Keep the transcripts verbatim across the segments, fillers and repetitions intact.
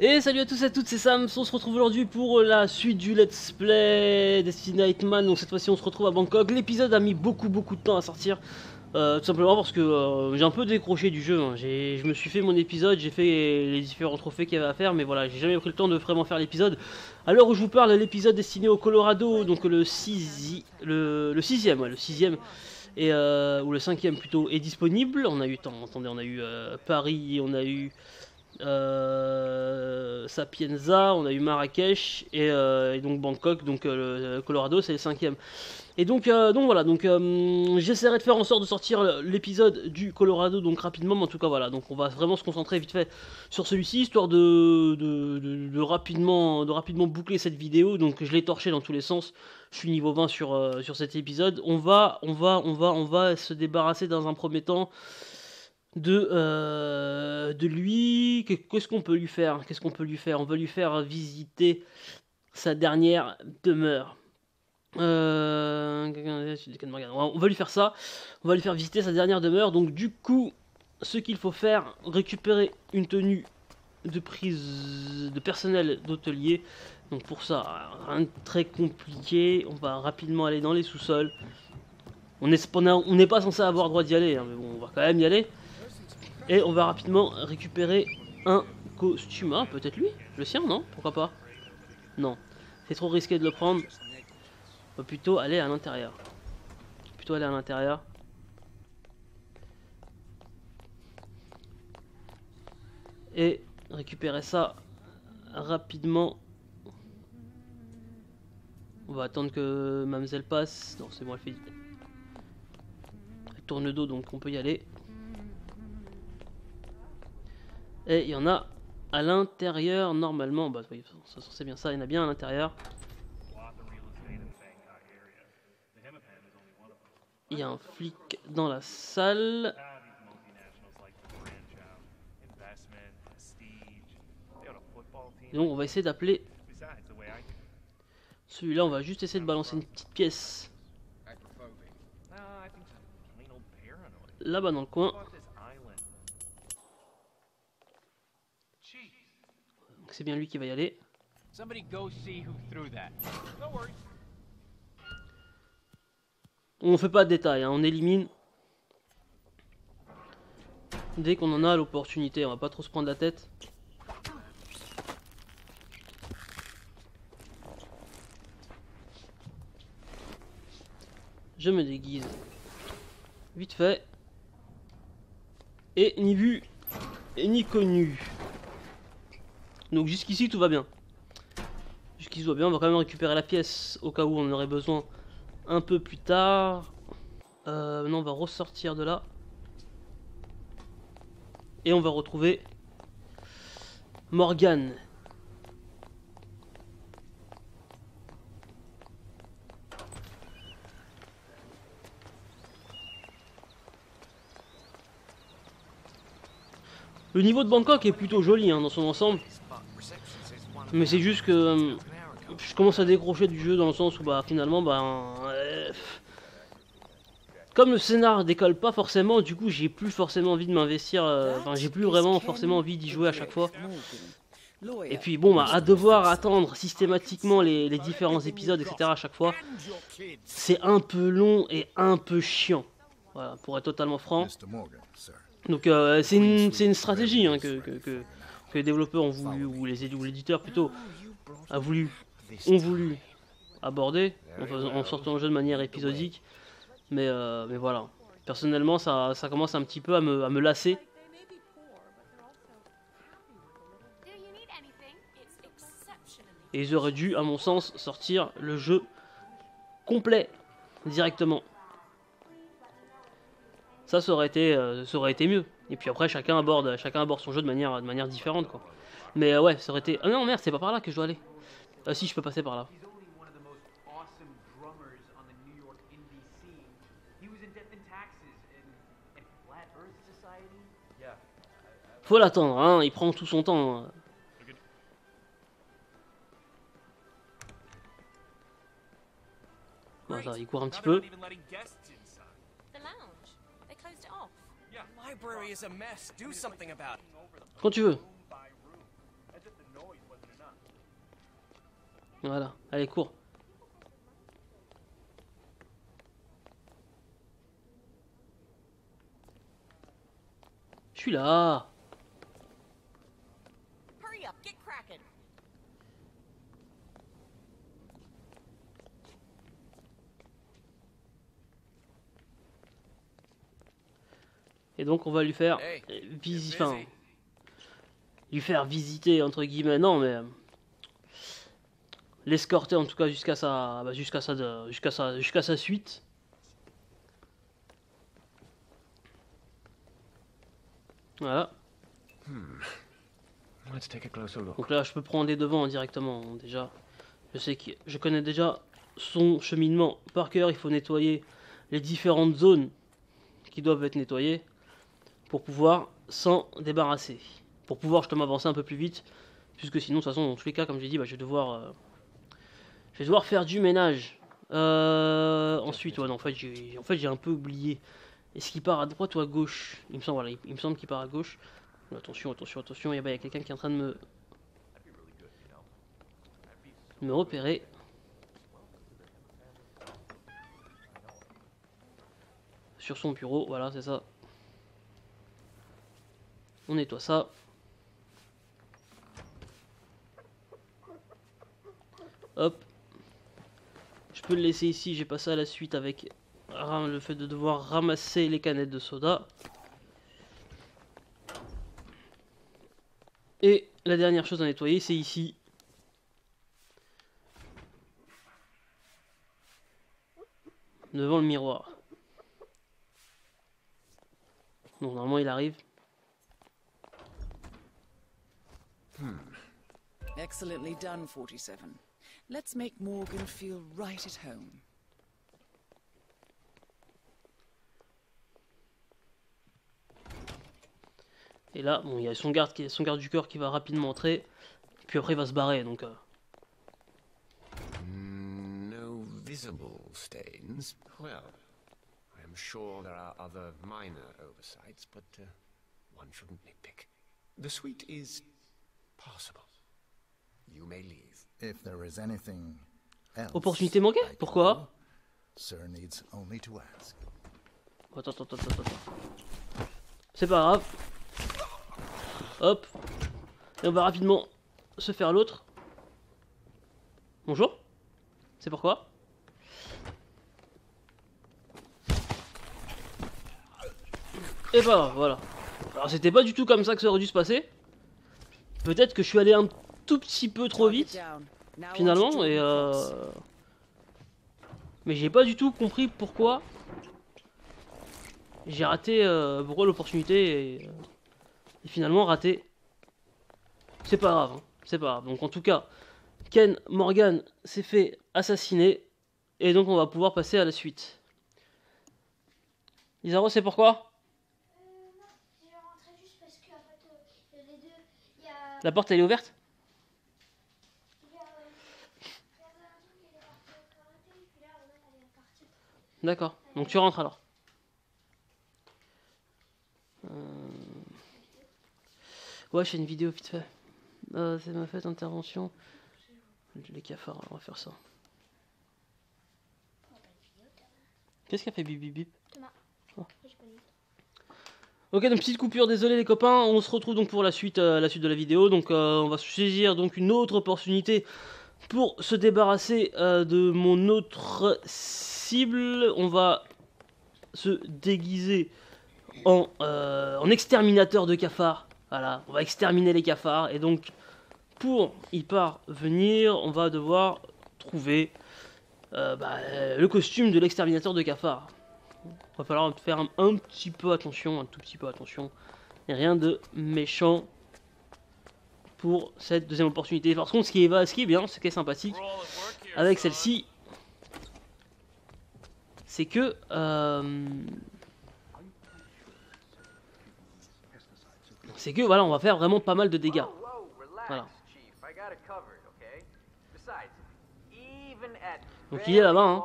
Et salut à tous et à toutes, c'est Sam, on se retrouve aujourd'hui pour la suite du Let's Play Destiné Hitman. Donc cette fois-ci on se retrouve à Bangkok. L'épisode a mis beaucoup beaucoup de temps à sortir, euh, tout simplement parce que euh, j'ai un peu décroché du jeu, hein. Je me suis fait mon épisode, j'ai fait les différents trophées qu'il y avait à faire, mais voilà, j'ai jamais pris le temps de vraiment faire l'épisode. À l'heure où je vous parle, l'épisode destiné au Colorado, donc le sixième, le, le sixième, ouais, le sixième, et, euh, ou le cinquième plutôt, est disponible. On a eu, attends, attendez, on a eu euh, Paris, on a eu... Euh, Sapienza, on a eu Marrakech et, euh, et donc Bangkok, donc euh, le Colorado c'est le cinquième. Et donc, euh, donc voilà, donc euh, j'essaierai de faire en sorte de sortir l'épisode du Colorado donc rapidement, mais en tout cas voilà, donc on va vraiment se concentrer vite fait sur celui-ci, histoire de, de, de, de, rapidement, de rapidement boucler cette vidéo. Donc je l'ai torché dans tous les sens, je suis niveau vingt sur, euh, sur cet épisode. On va, on va, on va, on va se débarrasser dans un premier temps de euh, de lui. Qu'est-ce qu'on peut lui faire qu'est-ce qu'on peut lui faire on va lui faire visiter sa dernière demeure. Euh, on va lui faire ça on va lui faire visiter sa dernière demeure. Donc du coup, ce qu'il faut faire, récupérer une tenue de prise de personnel d'hôtelier. Donc pour ça, rien de très compliqué, on va rapidement aller dans les sous-sols. On n'est pas censé avoir droit d'y aller, hein, mais bon, on va quand même y aller. Et on va rapidement récupérer un costume. Ah, peut-être lui? Le sien, non? Pourquoi pas? Non. C'est trop risqué de le prendre. On va plutôt aller à l'intérieur. Plutôt aller à l'intérieur. Et récupérer ça rapidement. On va attendre que Mademoiselle passe. Non, c'est bon, elle fait... Elle tourne le dos, donc on peut y aller. Et il y en a à l'intérieur normalement, bah oui, c'est bien ça, il y en a bien à l'intérieur. Il y a un flic dans la salle. Et donc on va essayer d'appeler celui-là, on va juste essayer de balancer une petite pièce là-bas dans le coin. C'est bien lui qui va y aller. On fait pas de détails, hein, on élimine dès qu'on en a l'opportunité, on va pas trop se prendre la tête. Je me déguise vite fait. Et ni vu et ni connu. Donc jusqu'ici tout va bien. Jusqu'ici tout va bien, on va quand même récupérer la pièce au cas où on en aurait besoin un peu plus tard. Euh, maintenant on va ressortir de là. Et on va retrouver Morgan. Le niveau de Bangkok est plutôt joli, hein, dans son ensemble. Mais c'est juste que euh, je commence à décrocher du jeu dans le sens où bah finalement bah euh, comme le scénar décolle pas forcément, du coup j'ai plus forcément envie de m'investir, enfin euh, j'ai plus vraiment forcément envie d'y jouer à chaque fois. Et puis bon bah à devoir attendre systématiquement les, les différents épisodes, et cetera à chaque fois, c'est un peu long et un peu chiant. Voilà, pour être totalement franc. Donc euh, c'est une, une stratégie, hein, que, que, que que les développeurs ont voulu, ou les ou l'éditeur plutôt, a voulu, ont voulu aborder, en, en sortant le jeu de manière épisodique, mais, euh, mais voilà. Personnellement, ça, ça commence un petit peu à me, à me lasser. Et ils auraient dû, à mon sens, sortir le jeu complet, directement. Ça, ça aurait été, euh, ça aurait été mieux. Et puis après, chacun aborde, chacun aborde son jeu de manière, de manière différente, quoi. Mais euh, ouais, ça aurait été... Ah non, merde, c'est pas par là que je dois aller. Ah si, je peux passer par là. Faut l'attendre, hein, il prend tout son temps. Bon, ça, il court un petit peu. Quand tu veux. Voilà, allez, cours. Je suis là. Et donc on va lui faire hey, visiter, enfin, lui faire visiter entre guillemets, non mais l'escorter en tout cas jusqu'à sa, bah, jusqu'à sa, jusqu'à sa, jusqu'à sa suite. Voilà. Hmm. Let's take a closer look. Donc là, je peux prendre les devants directement. Déjà, je sais que je connais déjà son cheminement par cœur. Il faut nettoyer les différentes zones qui doivent être nettoyées pour pouvoir s'en débarrasser, pour pouvoir justement avancer un peu plus vite, puisque sinon, de toute façon, dans tous les cas, comme j'ai dit, bah, je vais devoir, euh, je vais devoir faire du ménage. Euh, ensuite, ouais, non, en fait, j'ai en fait, un peu oublié. Est-ce qu'il part à droite ou à gauche? Il me semble, voilà, il, il me semble qu'il part à gauche. Attention, attention, attention, il y a quelqu'un qui est en train de me, me repérer. Sur son bureau, voilà, c'est ça. On nettoie ça. Hop. Je peux le laisser ici, j'ai passé à la suite avec le fait de devoir ramasser les canettes de soda. Et la dernière chose à nettoyer, c'est ici. Devant le miroir. Donc normalement il arrive. Hmm. Excellently done, forty-seven. Let's make Morgan feel right at home. Et là, bon, il y a son garde, qui, son garde du corps qui va rapidement entrer, puis après il va se barrer, donc... Euh... No visible stains. Well, I'm sure there are other minor oversights, but uh, one shouldn't nitpick. The suite is passable. You may leave. If there is anything else. Opportunité manquée? Pourquoi? Sir needs only to ask. Attends, attends, attends, attends. C'est pas grave. Hop. Et on va rapidement se faire l'autre. Bonjour. C'est pourquoi. Et bah voilà. Alors c'était pas du tout comme ça que ça aurait dû se passer. Peut-être que je suis allé un tout petit peu trop vite finalement et euh... mais j'ai pas du tout compris pourquoi j'ai raté euh, pour l'opportunité et... Et finalement raté. C'est pas grave, hein. C'est pas grave. Donc en tout cas, Ken Morgan s'est fait assassiner. Et donc on va pouvoir passer à la suite. Isaro, c'est pourquoi euh, non, je rentrais juste parce que, en fait, euh, les deux, y a... La porte elle est ouverte. D'accord, donc tu rentres alors. Euh... Ouais, je fais une vidéo vite fait. Euh, c'est ma fête intervention. Les cafards, on va faire ça. Qu'est-ce qu'a fait bip bip bip Thomas. Oh. Ok, donc petite coupure, désolé les copains. On se retrouve donc pour la suite, euh, la suite de la vidéo. Donc euh, on va saisir donc une autre opportunité pour se débarrasser euh, de mon autre cible. On va se déguiser en, euh, en exterminateur de cafards. Voilà, on va exterminer les cafards et donc pour y parvenir, on va devoir trouver euh, bah, le costume de l'exterminateur de cafards. Il va falloir faire un, un petit peu attention, un tout petit peu attention, et rien de méchant pour cette deuxième opportunité. Par contre, ce qui est, ce qui est bien, ce qui est sympathique avec celle-ci, c'est que... Euh, C'est que voilà, on va faire vraiment pas mal de dégâts. Voilà. Donc il est là-bas. Hein.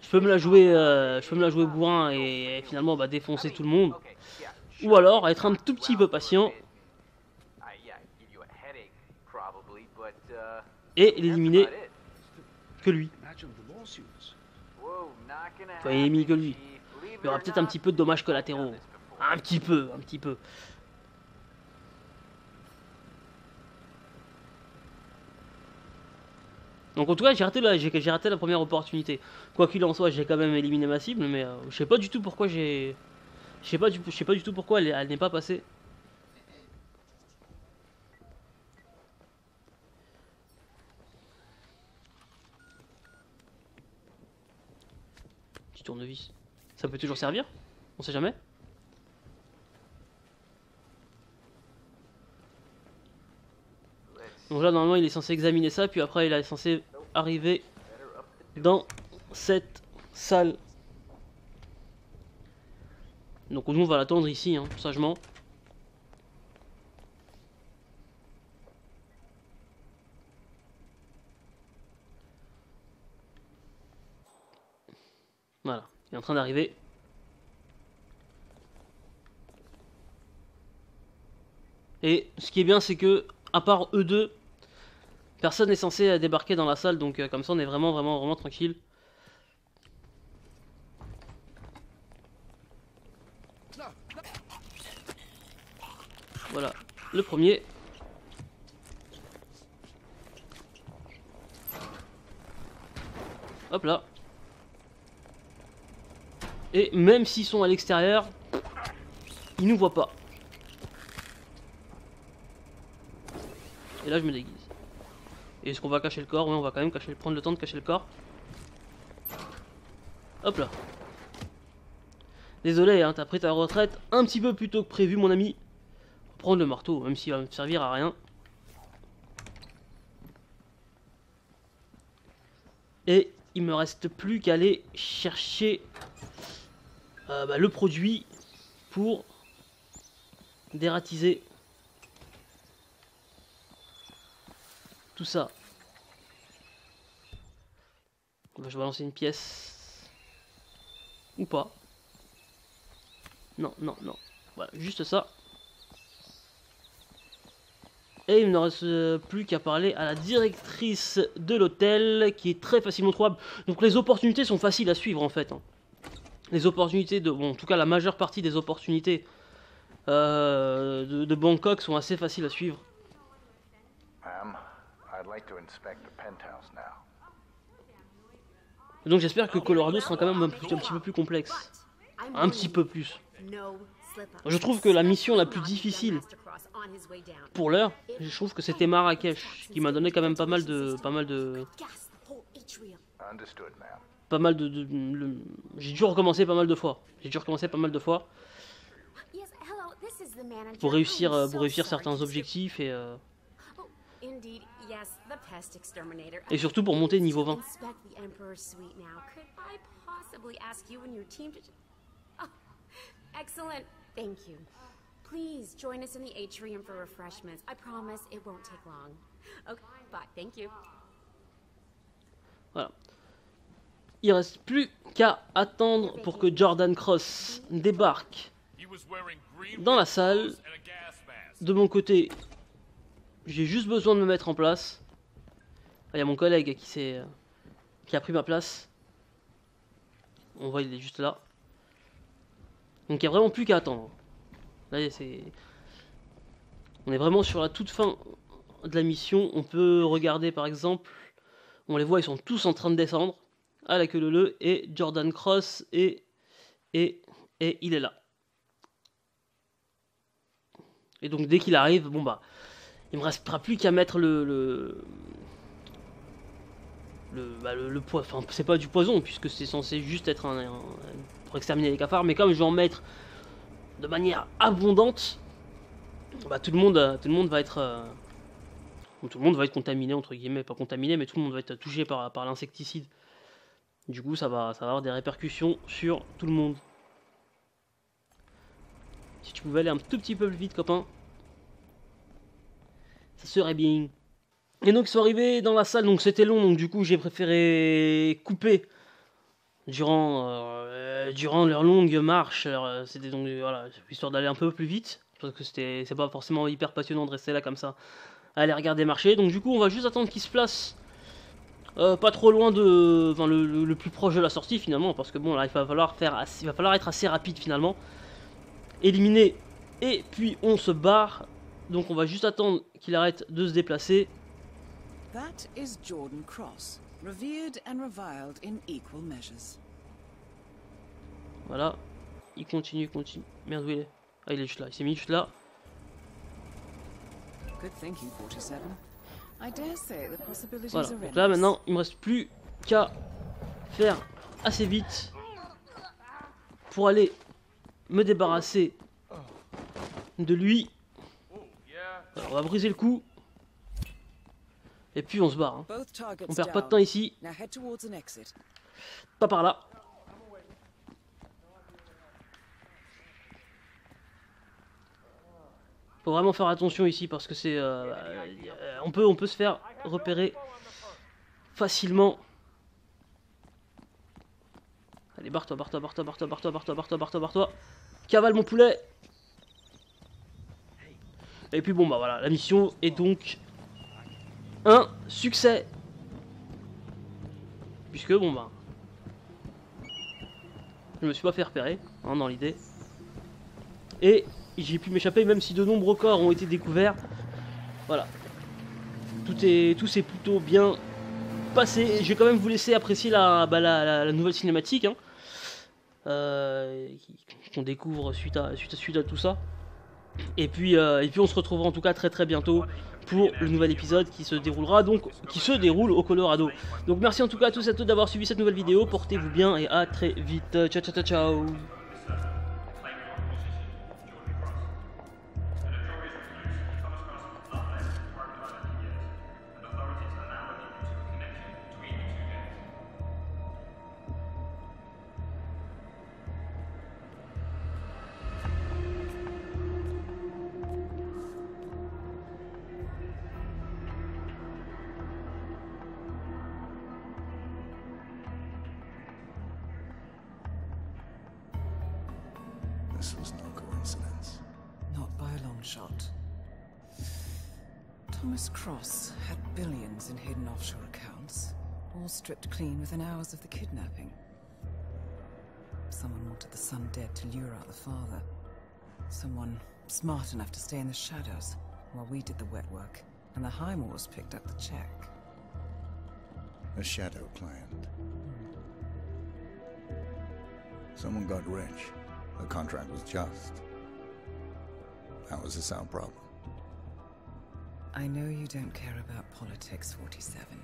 Je peux me la jouer, euh, je peux me la jouer bourrin et, et finalement bah, défoncer tout le monde. Ou alors être un tout petit peu patient et éliminer que lui. Enfin, éliminer que lui. Il y aura peut-être un petit peu de dommages collatéraux. Un petit peu, un petit peu. Donc en tout cas j'ai raté, raté la première opportunité. Quoi qu'il en soit j'ai quand même éliminé ma cible, mais euh, je sais pas du tout pourquoi j'ai... Je sais pas, pas du tout pourquoi elle, elle n'est pas passée. Petit tournevis. Ça peut toujours servir, on sait jamais. Donc là normalement il est censé examiner ça, puis après il est censé arriver dans cette salle. Donc nous on va l'attendre ici, hein, sagement. Voilà, il est en train d'arriver. Et ce qui est bien c'est que, à part eux deux, personne n'est censé débarquer dans la salle, donc euh, comme ça on est vraiment vraiment vraiment tranquille. Voilà, le premier. Hop là. Et même s'ils sont à l'extérieur, ils nous voient pas. Et là je me déguise. Et est-ce qu'on va cacher le corps? Oui, on va quand même cacher, prendre le temps de cacher le corps. Hop là. Désolé, hein, t'as pris ta retraite un petit peu plus tôt que prévu, mon ami. Prendre le marteau, même s'il va me servir à rien. Et il me reste plus qu'à aller chercher euh, bah, le produit pour dératiser tout ça. Je vais lancer une pièce. Ou pas. Non, non, non. Voilà, juste ça. Et il ne reste plus qu'à parler à la directrice de l'hôtel, qui est très facilement trouvable. Donc les opportunités sont faciles à suivre en fait. Les opportunités de... Bon, en tout cas la majeure partie des opportunités euh, de, de Bangkok sont assez faciles à suivre. Donc j'espère que Colorado sera quand même un petit, un petit peu plus complexe. Un petit peu plus. Je trouve que la mission la plus difficile pour l'heure, je trouve que c'était Marrakech, qui m'a donné quand même pas mal de, pas mal de, pas mal de, de, de j'ai dû recommencer pas mal de fois, j'ai dû recommencer pas mal de fois pour réussir, pour réussir certains objectifs et euh, et surtout pour monter niveau vingt. Excellent, thank you. Please join us in the atrium for refreshments. I promise it won't take long. Okay, bye. Thank you. Voilà. Il reste plus qu'à attendre pour que Jordan Cross débarque dans la salle. De mon côté, j'ai juste besoin de me mettre en place. Il y a mon collègue qui s'est, qui a pris ma place. On voit, il est juste là. Donc il n'y a vraiment plus qu'à attendre. Là, c'est... On est vraiment sur la toute fin de la mission. On peut regarder par exemple, on les voit, ils sont tous en train de descendre à la queue leu-leu, et Jordan Cross et et et il est là. Et donc dès qu'il arrive, bon bah, il me restera plus qu'à mettre le le le, bah, le, le poison. Enfin, c'est pas du poison puisque c'est censé juste être un, un, un pour exterminer les cafards, mais comme je vais en mettre de manière abondante, bah, tout le monde, tout le monde va être, euh, tout le monde va être contaminé entre guillemets, pas contaminé, mais tout le monde va être touché par, par l'insecticide. Du coup, ça va, ça va avoir des répercussions sur tout le monde. Si tu pouvais aller un tout petit peu plus vite, copain, ça serait bien. Et donc, ils sont arrivés dans la salle, donc c'était long, donc du coup, j'ai préféré couper. Durant, euh, durant leur longue marche, euh, c'était donc euh, voilà, histoire d'aller un peu plus vite, parce que c'était, c'est pas forcément hyper passionnant de rester là comme ça à aller regarder marcher. Donc du coup on va juste attendre qu'il se place euh, pas trop loin de... Enfin le, le, le plus proche de la sortie finalement. Parce que bon là il va falloir faire assez, il va falloir être assez rapide finalement. Éliminer et puis on se barre. Donc on va juste attendre qu'il arrête de se déplacer. That is Jordan Cross, revered and reviled in equal measures. Voilà, il continue, continue. Merde, où il est? Ah, il est juste là, il s'est mis juste là. Voilà, donc là maintenant, il me reste plus qu'à faire assez vite pour aller me débarrasser de lui. Alors, on va briser le coup. Et puis on se barre. Hein. On perd pas de temps ici. Pas par là. Faut vraiment faire attention ici parce que c'est, euh, euh, on peut, on peut se faire repérer facilement. Allez, barre-toi, barre-toi, barre-toi, barre-toi, barre-toi, barre-toi, barre-toi, barre-toi, barre-toi. Cavale mon poulet. Et puis bon bah voilà, la mission est donc un succès. Puisque bon bah, je me suis pas fait repérer, hein, dans l'idée. Et j'ai pu m'échapper, même si de nombreux corps ont été découverts. Voilà. Tout est, tout s'est plutôt bien passé. Je vais quand même vous laisser apprécier la, bah, la, la, la nouvelle cinématique, hein, euh, qu'on découvre suite à, suite à, suite à tout ça. Et puis, euh, et puis on se retrouvera en tout cas très très bientôt pour le nouvel épisode qui se déroulera donc qui se déroule au Colorado. Donc merci en tout cas à tous et à toutes d'avoir suivi cette nouvelle vidéo. Portez-vous bien et à très vite. Ciao ciao ciao ciao. This was no coincidence. Not by a long shot. Thomas Cross had billions in hidden offshore accounts, all stripped clean within hours of the kidnapping. Someone wanted the son dead to lure out the father. Someone smart enough to stay in the shadows while we did the wet work, and the Highmores picked up the check. A shadow client. Someone got rich. The contract was just. That was a sound problem. I know you don't care about politics, forty-seven.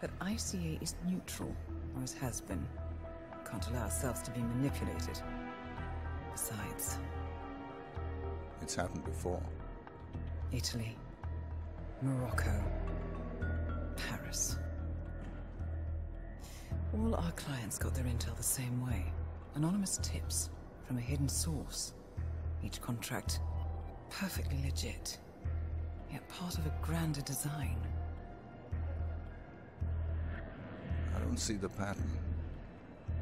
But I C A is neutral, or it has been. Can't allow ourselves to be manipulated. Besides... It's happened before. Italy. Morocco. Paris. All our clients got their intel the same way. Anonymous tips. From a hidden source. Each contract perfectly legit, yet part of a grander design. I don't see the pattern.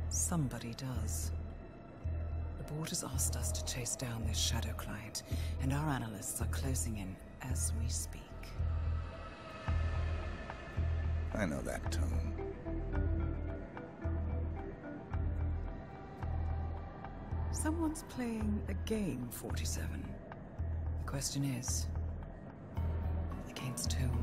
Somebody does. The board has asked us to chase down this shadow client, and our analysts are closing in as we speak. I know that tone. Someone's playing a game, forty-seven. The question is, against whom?